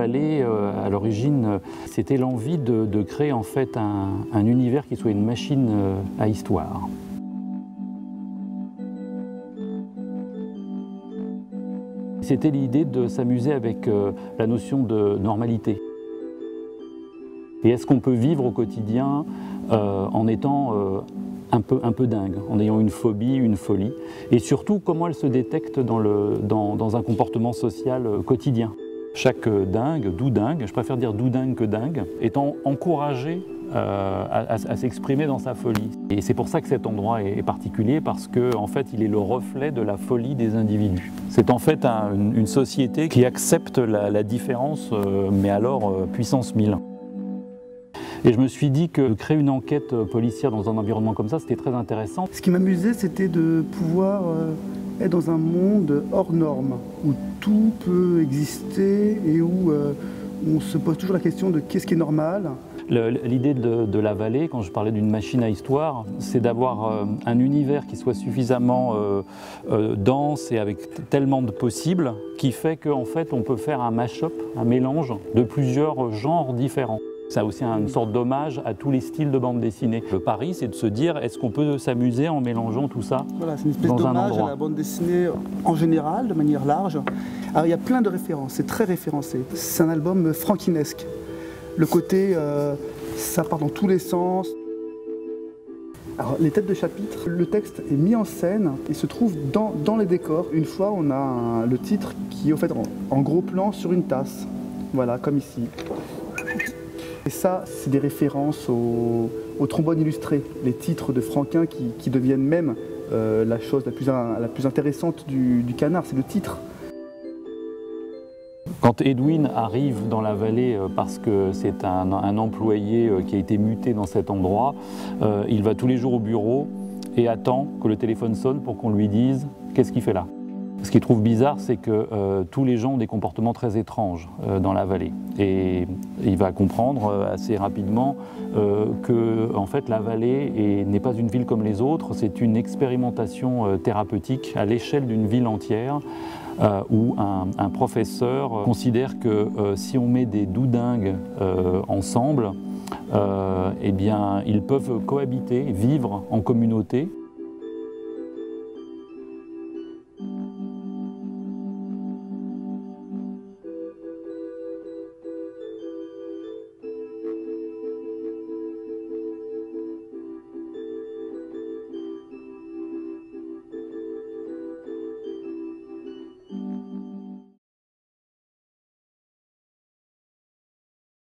Vallée, à l'origine, c'était l'envie de créer en fait un univers qui soit une machine à histoire. C'était l'idée de s'amuser avec la notion de normalité. Et est-ce qu'on peut vivre au quotidien en étant un peu dingue, en ayant une phobie, une folie, et surtout comment elle se détecte dans un comportement social quotidien. Chaque dingue, doudingue, je préfère dire doudingue que dingue, étant encouragé à s'exprimer dans sa folie. Et c'est pour ça que cet endroit est particulier, parce que en fait, il est le reflet de la folie des individus. C'est en fait une société qui accepte la différence, mais alors puissance 1000. Et je me suis dit que créer une enquête policière dans un environnement comme ça, c'était très intéressant. Ce qui m'amusait, c'était de pouvoir être dans un monde hors norme, où tout peut exister et où on se pose toujours la question de qu'est-ce qui est normal. L'idée de La Vallée, quand je parlais d'une machine à histoire, c'est d'avoir un univers qui soit suffisamment dense et avec tellement de possibles, qui fait qu'en fait, on peut faire un mash-up, un mélange de plusieurs genres différents. C'est aussi une sorte d'hommage à tous les styles de bande dessinée. Le pari, c'est de se dire, est-ce qu'on peut s'amuser en mélangeant tout ça dans un endroit ? Voilà, c'est une espèce d'hommage à la bande dessinée en général, de manière large. Alors, il y a plein de références, c'est très référencé. C'est un album franquinesque. Le côté, ça part dans tous les sens. Alors, les têtes de chapitre, le texte est mis en scène et se trouve dans les décors. Une fois, on a le titre qui est au fait en gros plan sur une tasse. Voilà, comme ici. Et ça, c'est des références au trombone illustré, les titres de Franquin qui deviennent même la chose la plus intéressante du canard, c'est le titre. Quand Edwin arrive dans la vallée parce que c'est un employé qui a été muté dans cet endroit, il va tous les jours au bureau et attend que le téléphone sonne pour qu'on lui dise « qu'est-ce qu'il fait là ?» Ce qu'il trouve bizarre, c'est que tous les gens ont des comportements très étranges dans la vallée. Et il va comprendre assez rapidement que en fait, la vallée n'est pas une ville comme les autres, c'est une expérimentation thérapeutique à l'échelle d'une ville entière où un professeur considère que si on met des doudingues ensemble, eh bien, ils peuvent cohabiter, vivre en communauté.